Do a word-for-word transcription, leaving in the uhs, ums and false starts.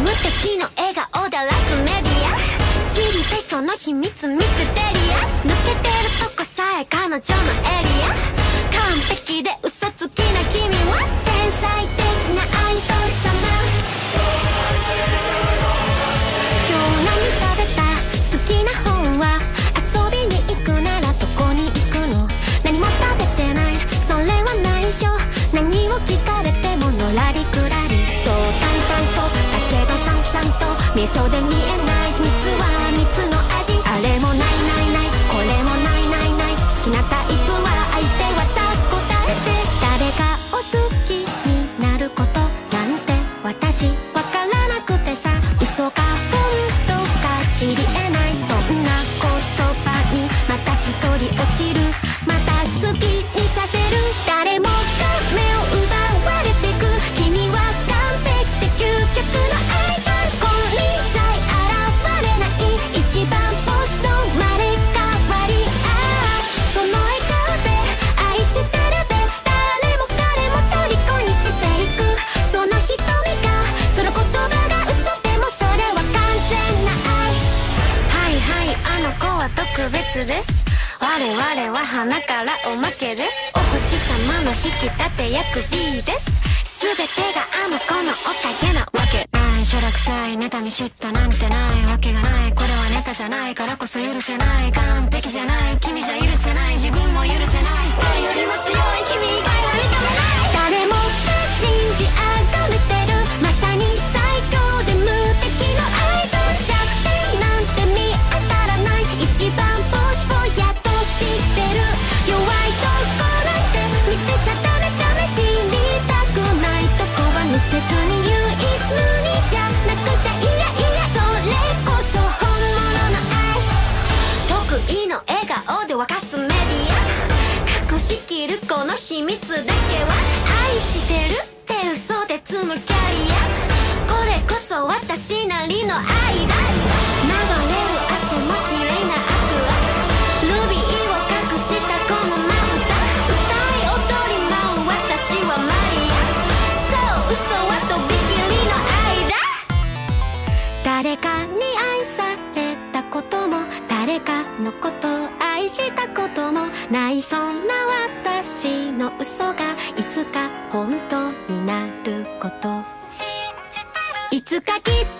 無敵の笑顔だらすメディア、知りたいその秘密ミステリアス、抜けてるとこさえ彼女のエリア、完璧で嘘つきな君は天才的なアイドル様。今日何食べた？好きな本は？遊びに行くならどこに行くの？何も食べてない、それは内緒。何を聞かれてものらりくらり、そう淡々とだけどさんさんと、味噌で見えない秘密は蜜の味。あれもないないない、これもないないない、好きなタイプは相手はさ答えて、誰かを好きになることなんて私わからなくてさ、嘘か本当か知りえない、そんな言葉にまた一人落ちる、また好きにさせる。誰もが目を奪われてく、君は完璧で究極のアイドル、ここにさえ現れない一番星の生まれ変わり、ああその笑顔で愛してるで、誰も彼も虜にしていく、その瞳がその言葉が嘘でもそれは完全な愛。はいはい、あの子は特別です、我々は花からおまけです、お星様の引き立て役 B です、全てがあの子のおかげなわけない、しょらくさい妬み嫉妬なんてないわけがない、これはネタじゃないからこそ許せない、完璧じゃない君じゃ許せない、自分も許せない、誰よりも強い君以外は認めない、誰もが信じ崇めてる、まさに最高で無敵のアイドル、弱点なんて見当たらない、一番星をやっと知ってる、弱いとこ見せちゃダメダメ、知りたくないとこは見せずに唯一無二じゃなくちゃ、いやいやそれこそ本物の愛、得意の笑顔で沸かすメディア、隠しきるこの秘密だけは、愛してるって嘘で積むキャリア、これこそ私なりの愛だ、流れる汗も綺麗なアクア、ルビーを隠したこの誰かに愛されたことも、誰かのことを愛したこともない、そんな私の嘘がいつか本当になること、いつかきっと